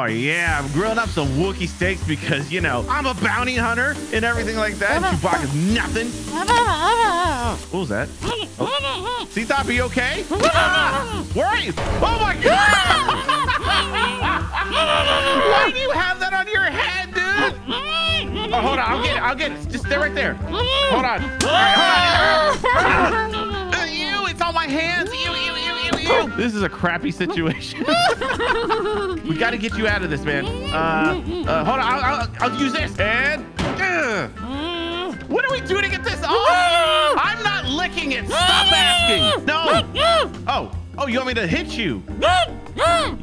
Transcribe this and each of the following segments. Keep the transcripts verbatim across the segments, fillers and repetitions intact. Oh, yeah. I'm grilling up some Wookiee steaks because, you know, I'm a bounty hunter and everything like that. Chewbacca's nothing. What was that? Oh. Ctop, you okay? Ah, where are you? Oh, my God. Why do you have that on your head, dude? Oh, hold on. I'll get it. I'll get it. Just stay right there. Hold on. All right, hold on. Ew, it's on my hands. Ew, ew, ew. This is a crappy situation. We got to get you out of this, man. Uh, uh, hold on. I'll, I'll, I'll use this. And uh, what are we doing to get this off? I'm not licking it. Stop asking. No. Oh. Oh, you want me to hit you?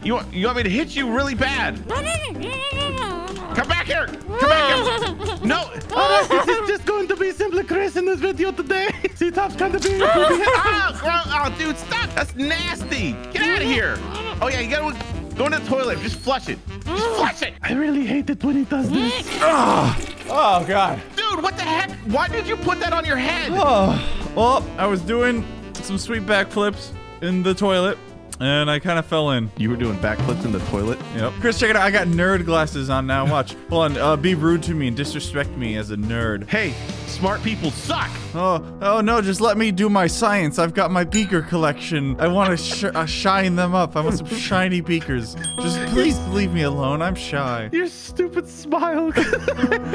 You, you want me to hit you really bad? Come back here. Come back here. No. Oh, this is just going to be SimplyChris in this video today. Ctop's going to be... Oh, gross. Oh, dude, stop. That's nasty. Get out of here. Oh, yeah, you got to go into the toilet. Just flush it. Just flush it. I really hate it when it does this. Oh, oh God. Dude, what the heck? Why did you put that on your head? Oh, well, I was doing some sweet backflips in the toilet. And I kind of fell in. You were doing backflips in the toilet? Yep. Chris, check it out. I got nerd glasses on now. Watch. Hold on. Uh, be rude to me and disrespect me as a nerd. Hey, smart people suck. Oh, oh no. Just let me do my science. I've got my beaker collection. I want to sh uh, shine them up. I want some shiny beakers. Just please leave me alone. I'm shy. Your stupid smile. I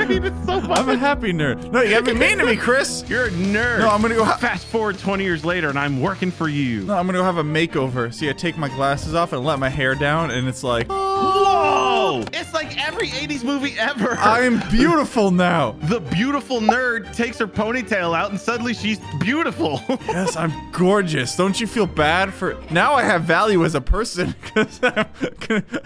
hate it so much. I'm a happy nerd. No, you haven't been mean to me, Chris. You're a nerd. No, I'm going to go. Fast forward twenty years later and I'm working for you. No, I'm going to go have a makeover. See, I take my glasses off and let my hair down, and it's like, whoa! It's like every eighties movie ever. I am beautiful now. The beautiful nerd takes her ponytail out, and suddenly she's beautiful. Yes, I'm gorgeous. Don't you feel bad for... Now I have value as a person because I'm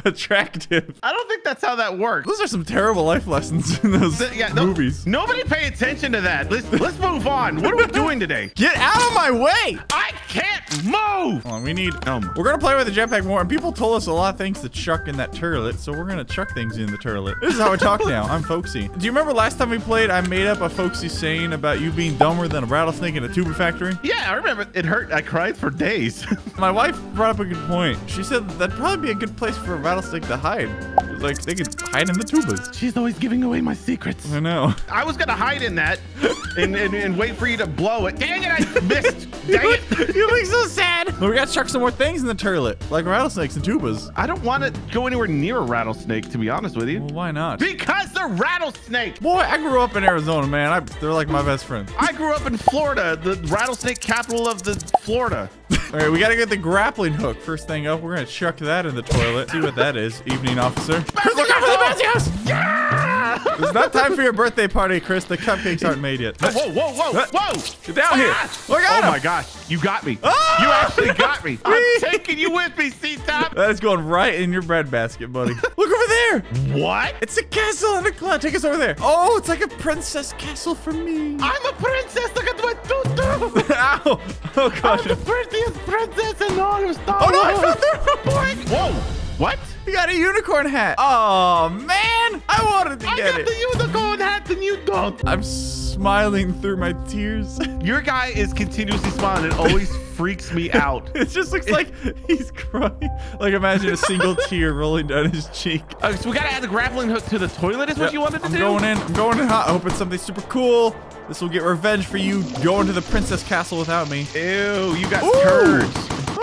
attractive. I don't think that's how that works. Those are some terrible life lessons in those the, yeah, movies. No, nobody pay attention to that. Let's, let's move on. What are we doing today? Get out of my way! I can't move! Hold on, we need... Um, We're gonna play with the jetpack more, and people told us a lot of things to chuck in that turlet, so we're gonna chuck things in the turlet. This is how I talk now. I'm folksy. Do you remember last time we played, I made up a folksy saying about you being dumber than a rattlesnake in a tuber factory? Yeah, I remember. It hurt. I cried for days. My wife brought up a good point. She said that'd probably be a good place for a rattlesnake to hide. Like, they could hide in the tubas. She's always giving away my secrets. I know. I was gonna hide in that and, and, and wait for you to blow it. Dang it, I missed. Dang you it. Look, you look so sad. Well, we gotta chuck some more things in the turlet, like rattlesnakes and tubas. I don't want to go anywhere near a rattlesnake, to be honest with you. Well, why not? Because they're rattlesnakes. Boy, I grew up in Arizona, man. I, they're like my best friends. I grew up in Florida, the rattlesnake capital of the Florida. All right, we gotta get the grappling hook. First thing up, we're gonna chuck that in the toilet. See what that is, evening officer. Chris, look out for the bouncy house! Yeah! It's not time for your birthday party, Chris. The cupcakes aren't made yet. Whoa, whoa, whoa, whoa! Get down here! Look at him! Oh my gosh, you got me! Oh! You actually got me! I'm taking you with me, Ctop! That is going right in your bread basket, buddy. Look over there! What? It's a castle in a cloud. Take us over there. Oh, it's like a princess castle for me. I'm a princess. Look at my tutu! Ow! Oh gosh! I'm the prettiest princess in all of Star Wars! Oh no! I fell through! Whoa! What? You got a unicorn hat. Oh, man. I wanted to I get it. I got the unicorn hat and you don't. I'm smiling through my tears. Your guy is continuously smiling. It always freaks me out. It just looks it, like he's crying. Like, imagine a single tear rolling down his cheek. Okay, so we got to add the grappling hook to the toilet is what yep. you wanted to I'm do? I'm going in. I'm going in hot. I hope it's something super cool. This will get revenge for you going to the princess castle without me. Ew, you got turds.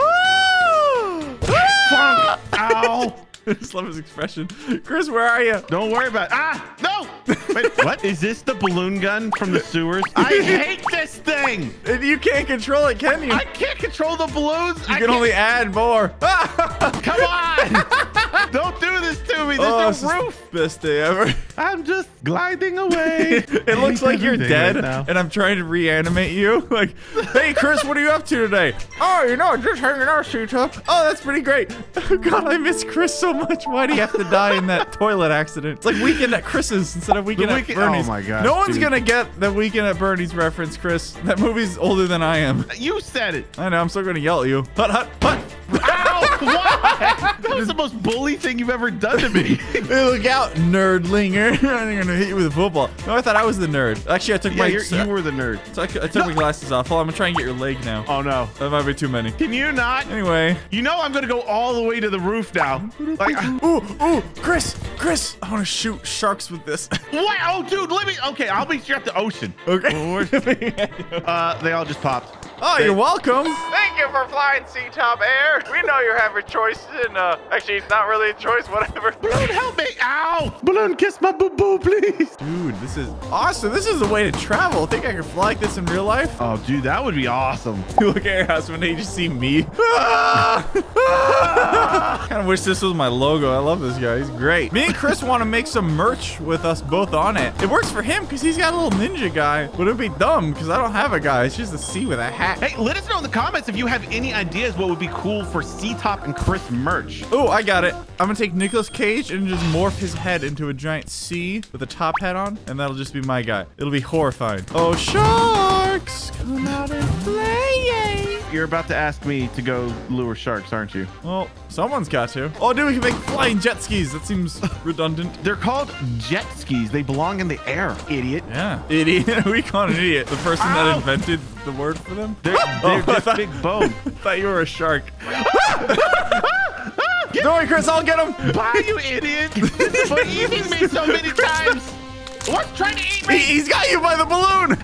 Ow! I just love his expression. Chris, where are you? Don't worry about it. Ah! No! Wait, what? Is this the balloon gun from the sewers? I hate this thing! And you can't control it, can you? I can't control the balloons. You I can only add more. Ah! Come on! Don't do this to me. There's oh, no this roof. Is the best day ever. I'm just gliding away. It looks like you're dead, right, and I'm trying to reanimate you. Like, hey, Chris, what are you up to today? Oh, you know, just hanging out, Ctop. Oh, that's pretty great. Oh, God, I miss Chris so much. Why do you have to die in that toilet accident? It's like Weekend at Chris's instead of Weekend, weekend at Bernie's. Oh, my God. No one's going to get the Weekend at Bernie's reference, Chris. That movie's older than I am. You said it. I know. I'm still going to yell at you. Hut, hut, hut. Ow! Why? That was the most bully thing you've ever done to me. Hey, look out, nerdlinger. I'm going to hit you with a football. No, I thought I was the nerd. Actually, I took yeah, my... You were the nerd. So I, I took no. my glasses off. Hold on, I'm going to try and get your leg now. Oh, no. That might be too many. Can you not? Anyway. You know I'm going to go all the way to the roof now. Like, ooh, ooh, Chris, Chris. I want to shoot sharks with this. What? Oh, dude, let me... Okay, I'll meet you at the ocean. Okay. uh, they all just popped. Oh, Thanks. You're welcome. Thank you for flying Ctop Air. We know you're having choices and uh, actually it's not really a choice, whatever. Balloon, help me. Ow. Balloon, kiss my boo-boo, please. Dude, this is awesome. This is the way to travel. I think I can fly like this in real life. Oh, dude, that would be awesome. Look at your husband. You just see me. I kind of wish this was my logo. I love this guy. He's great. Me and Chris want to make some merch with us both on it. It works for him because he's got a little ninja guy, but it'd be dumb because I don't have a guy. It's just a C with a hat. Hey, let us know in the comments if you have any ideas what would be cool for Ctop and Chris merch. Oh, I got it. I'm going to take Nicolas Cage and just morph his head into a giant C with a top hat on, and that'll just be my guy. It'll be horrifying. Oh, sharks, come out and play. You're about to ask me to go lure sharks, aren't you? Well, someone's got to. Oh, dude, we can make flying jet skis. That seems redundant. They're called jet skis. They belong in the air, idiot. Yeah, idiot. We call an idiot the person Ow. that invented the word for them. They're, they're oh, just thought, big bone. I thought you were a shark. Don't worry, Chris. I'll get him. Bye, you idiot. For eating me so many times. What's trying to eat me? He, he's got you by the balloon.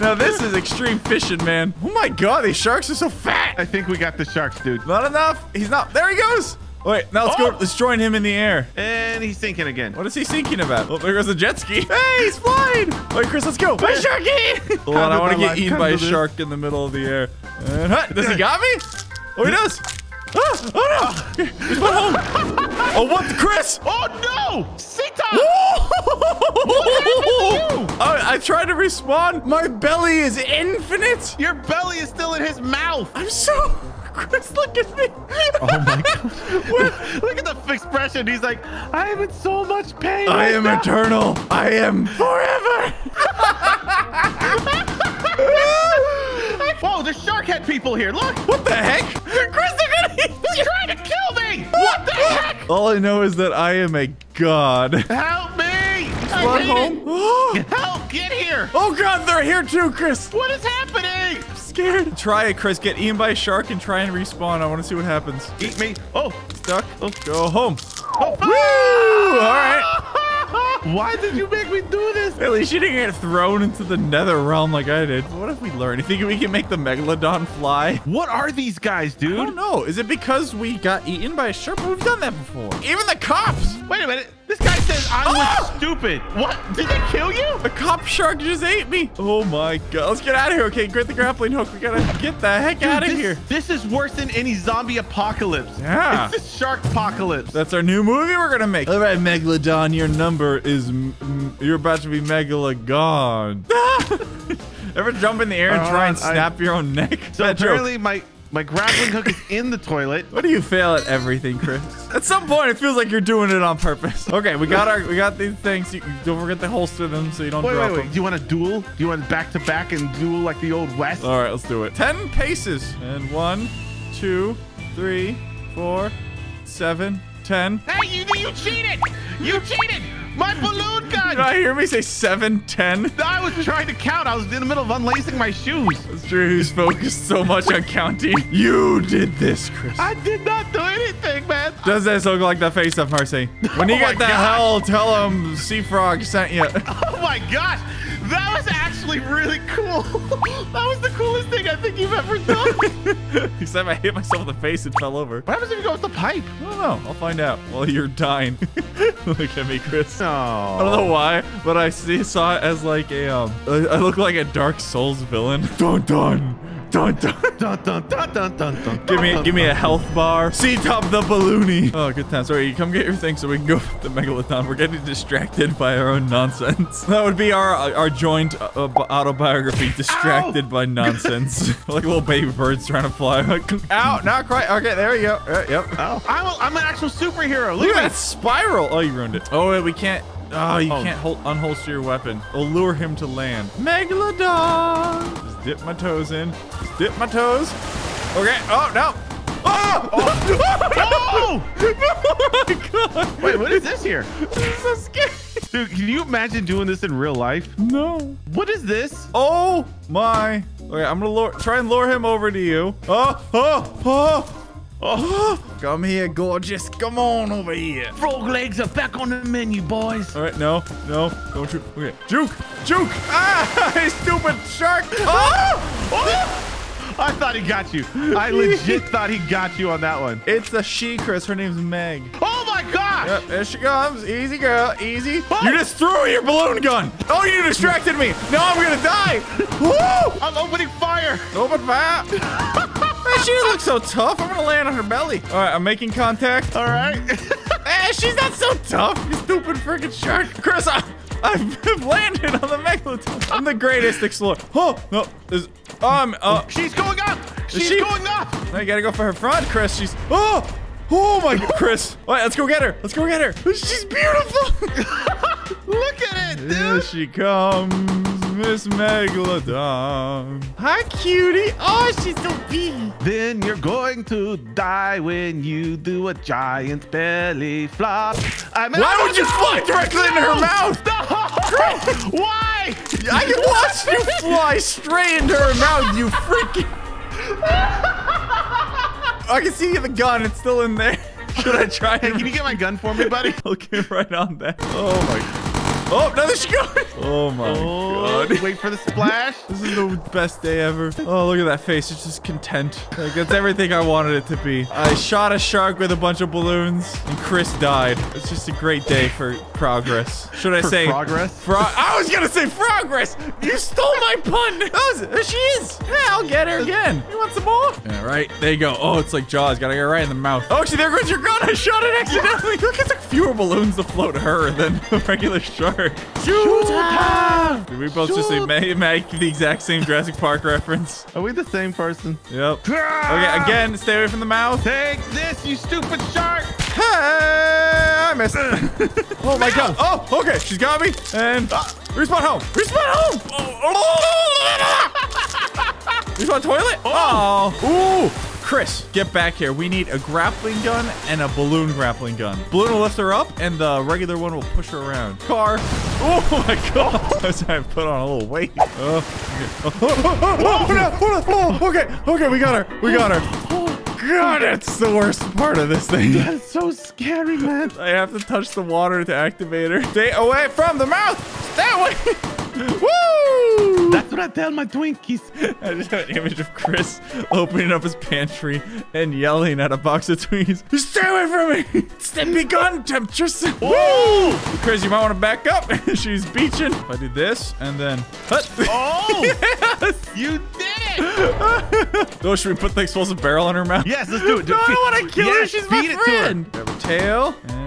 Now this is extreme fishing, man. Oh my god, these sharks are so fat. I think we got the sharks, dude. Not enough. He's not. There he goes. Wait, now let's oh. go. Let's join him in the air. And he's sinking again. What is he sinking about? Oh, there goes the jet ski. Hey, he's flying. Wait, Chris, let's go. Hey, Sharky. Hold on, I want to get eaten by a shark in the middle of the air. And, huh, does he got me? Oh, he does. Oh, oh no. He's went home. Oh, what? Chris. Oh, no. What I, I tried to respawn. My belly is infinite. Your belly is still in his mouth. I'm so... Chris, look at me. Oh, my God. Look at the expression. He's like, I am in so much pain. I right am now. eternal. I am forever. Whoa, there's shark head people here. Look. What the heck? Chris, they're going to He's trying to kill me. What the heck? All I know is that I am a god. Help me. Home. Help, get here. Oh, God, they're here too, Chris. What is happening? I'm scared. Try it, Chris. Get eaten by a shark and try and respawn. I want to see what happens. Eat me. Oh, stuck. Oh. Go home. Oh. Woo! All right. Why did you make me do this? At least you didn't get thrown into the nether realm like I did. What if we learn? You think we can make the Megalodon fly? What are these guys, dude? I don't know. Is it because we got eaten by a shark? We've done that before. Even the cops. Wait a minute. This guy says I was oh! stupid. What? Did they kill you? The cop shark just ate me. Oh, my God. Let's get out of here. Okay, grab the grappling hook. We got to get the heck Dude, out of this, here. This is worse than any zombie apocalypse. Yeah. It's the shark apocalypse. That's our new movie we're going to make. All right, Megalodon, your number is... M you're about to be Megalodon. Ever jump in the air and uh, try and snap I, your own neck? So apparently joke. my... My grappling hook is in the toilet. What do you fail at everything, Chris? At some point, it feels like you're doing it on purpose. Okay, we got our we got these things. You, don't forget to holster them so you don't wait, drop wait, wait. them. Do you want to duel? Do you want back to back and duel like the old west? All right, let's do it. Ten paces and one, two, three, four, seven, ten. Hey, you! You cheated! You cheated! My balloon gun! Did I hear me say seven, ten? I was trying to count. I was in the middle of unlacing my shoes. That's true. He's focused so much on counting. You did this, Chris. I did not do anything, man. Does this look like the face of mercy? When you oh get the hell, tell him Sea Frog sent you. Oh, my gosh. That was actually really cool. That was the coolest thing I think you've ever done. Except I hit myself in the face and fell over. What happens if you go with the pipe? I don't know. I'll find out. Well, you're dying. Look at me, Chris. Aww. I don't know why, but I see, saw it as like a, um, I look like a Dark Souls villain. Dun dun. Dun dun dun dun dun dun dun dun. Give me, give me a health bar. Ctop the balloony. Oh, good time. Sorry, you come get your thing so we can go with the Megalodon. We're getting distracted by our own nonsense. That would be our our joint uh, autobiography. Distracted Ow! by nonsense. Like little baby birds trying to fly. Ow, not quite. Okay, there we go. Uh, yep. Ow. I'm, a, I'm an actual superhero. Look, Look at that spiral. Oh, you ruined it. Oh, wait, we can't. Oh, you oh. can't hold, unholster your weapon. It'll lure him to land. Megalodon! Just dip my toes in. Just dip my toes. Okay. Oh, no. Oh! Oh! Oh! Oh my God! Wait, what is this here? This is so scary. Dude, can you imagine doing this in real life? No. What is this? Oh my. Okay, I'm gonna lure, try and lure him over to you. Oh, oh, oh. Oh, come here, gorgeous. Come on over here. Frog legs are back on the menu, boys. All right, no, no, don't you. Okay, juke, juke. Ah, hey, stupid shark. Oh, oh. I thought he got you. I legit thought he got you on that one. It's a she, Chris. Her name's Meg. Oh, my gosh. Yep, there she comes. Easy, girl. Easy. Oh. You just threw your balloon gun. Oh, you distracted me. Now I'm going to die. Woo. I'm opening fire. Open fire. She looks so tough. I'm gonna land on her belly. All right, I'm making contact. All right. Hey, she's not so tough. You stupid freaking shark, Chris. I, I've landed on the megalodon. I'm the greatest explorer. Oh no, is um. Uh, she's going up. She's she? going up. I gotta go for her front, Chris. She's oh, oh my God, Chris. All right, let's go get her. Let's go get her. She's beautiful. Look at it, dude. Here she comes. Miss Megalodon. Hi, cutie. Oh, she's so big. Then you're going to die when you do a giant belly flop. I'm Why would you fly directly no. into her mouth? No. Why? I can watch you fly straight into her mouth, you freaking. I can see the gun. It's still in there. Should I try it? Hey, can you get my gun for me, buddy? I'll get right on that. Oh, my God. Oh, no, there she goes. Oh, my oh, God. Wait for the splash. This is the best day ever. Oh, look at that face. It's just content. Like, that's everything I wanted it to be. I shot a shark with a bunch of balloons, and Chris died. It's just a great day for progress. Should I for say... progress? Fro I was going to say progress. You stole my pun. That was, there she is. Yeah, I'll get her again. You want some more? All right. There you go. Oh, it's like Jaws. Got to get right in the mouth. Oh, see, there goes your gun. I shot it accidentally. Look, it's like fewer balloons to float her than a regular shark. Shoot her! Did we both Shoot. just say make the exact same Jurassic Park reference? Are we the same person? Yep. Okay, again, stay away from the mouth. Take this, you stupid shark! Hey, I missed. Oh my God. Oh, okay, she's got me. And uh, respawn home. Respawn home! Oh, oh. Respawn toilet? Oh. Ooh. Chris, get back here. We need a grappling gun and a balloon grappling gun. Balloon will lift her up, and the regular one will push her around. Car. Oh, my God. I was trying to put on a little weight. Oh, okay. Oh, oh, oh, okay. Okay, we got her. We got her. God, that's the worst part of this thing. That's so scary, man. I have to touch the water to activate her. Stay away from the mouth. Stay away. Woo! That's what I tell my Twinkies. I just have an image of Chris opening up his pantry and yelling at a box of Twinkies. Stay away from me! Send me gun temperatures. Woo! Chris, you might want to back up. She's beaching. If I do this and then... Oh! Yes! You did it! So should we put the explosive barrel in her mouth? Yes, let's do it. No, I don't want to kill yes, her. She's my friend. Grab her tail. And...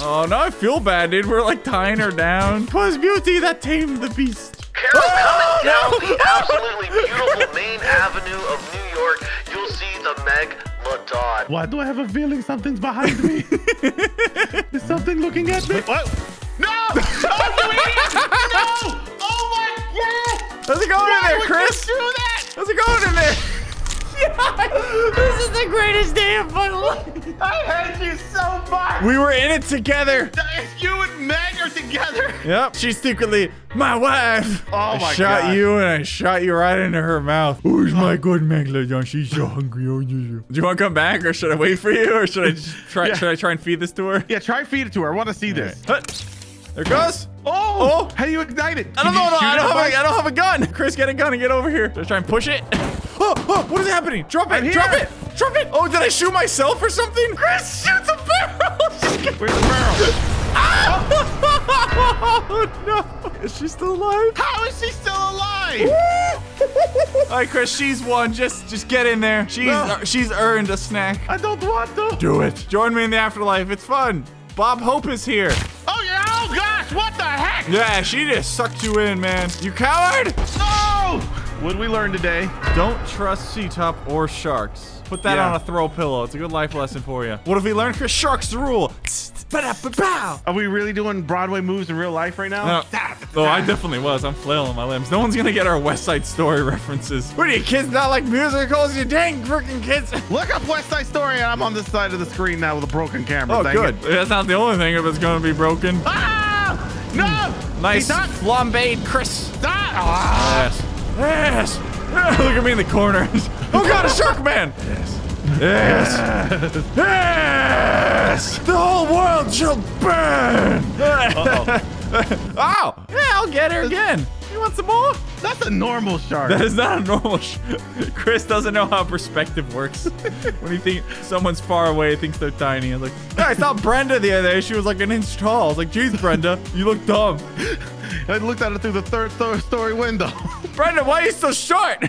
Oh, no, I feel bad, dude. We're like tying her down. 'Twas beauty that tamed the beast. Carol, oh, down no, the no. absolutely beautiful main avenue of New York. You'll see the Megalodon. Why do I have a feeling something's behind me? Is something looking at me? What? No! No! No! Oh, my God! How's it going Why in there, Chris? Do that? How's it going in there? Yeah, this is the greatest day of my life. I hate you so much. We were in it together. You and Meg are together. Yep. She's secretly my wife. Oh, I my shot God. you and I shot you right into her mouth. Who's my good Megalodon? She's so hungry. Do you want to come back or should I wait for you or should I just try? Yeah. Should I try and feed this to her? Yeah, try and feed it to her. I want to see All this. Right. There it goes. Oh, oh, how do you ignite it? I don't Can know. No, I, don't have a, I don't have a gun. Chris, get a gun and get over here. Should I try and push it? Oh, oh, what is happening? Drop it, drop it, drop it. Oh, did I shoot myself or something? Chris shoots a barrel. Where's the barrel? Ah! Oh, no. Is she still alive? How is she still alive? All right, Chris, she's won. Just just get in there. She's, no. she's earned a snack. I don't want to. Do it. Join me in the afterlife. It's fun. Bob Hope is here. Oh, yeah. Oh, gosh. What the heck? Yeah, she just sucked you in, man. You coward. No. What did we learn today? Don't trust Ctop or sharks. Put that yeah. on a throw pillow. It's a good life lesson for you. What have we learned? Chris, sharks rule. Are we really doing Broadway moves in real life right now? No. Oh, I definitely was. I'm flailing my limbs. No one's going to get our West Side Story references. What are you kids not like musicals? You dang freaking kids. Look up West Side Story, and I'm on this side of the screen now with a broken camera. Oh, dang good. It. That's not the only thing if it's going to be broken. Ah! No! Nice flambéed Chris. Ah! Oh, yes. Yes. Look at me in the corner. Oh, God, a shark man. Yes. Yes. Yes. Yes! The whole world shall burn! Uh-oh. Oh! Yeah, I'll get her again. You want some more? That's a normal shark. That is not a normal shark. Chris doesn't know how perspective works. When you think someone's far away, thinks they're tiny. I was like, I saw Brenda the other day. She was like an inch tall. I was like, geez, Brenda, you look dumb. I looked at her through the third, third story window. Brenda, why are you so short?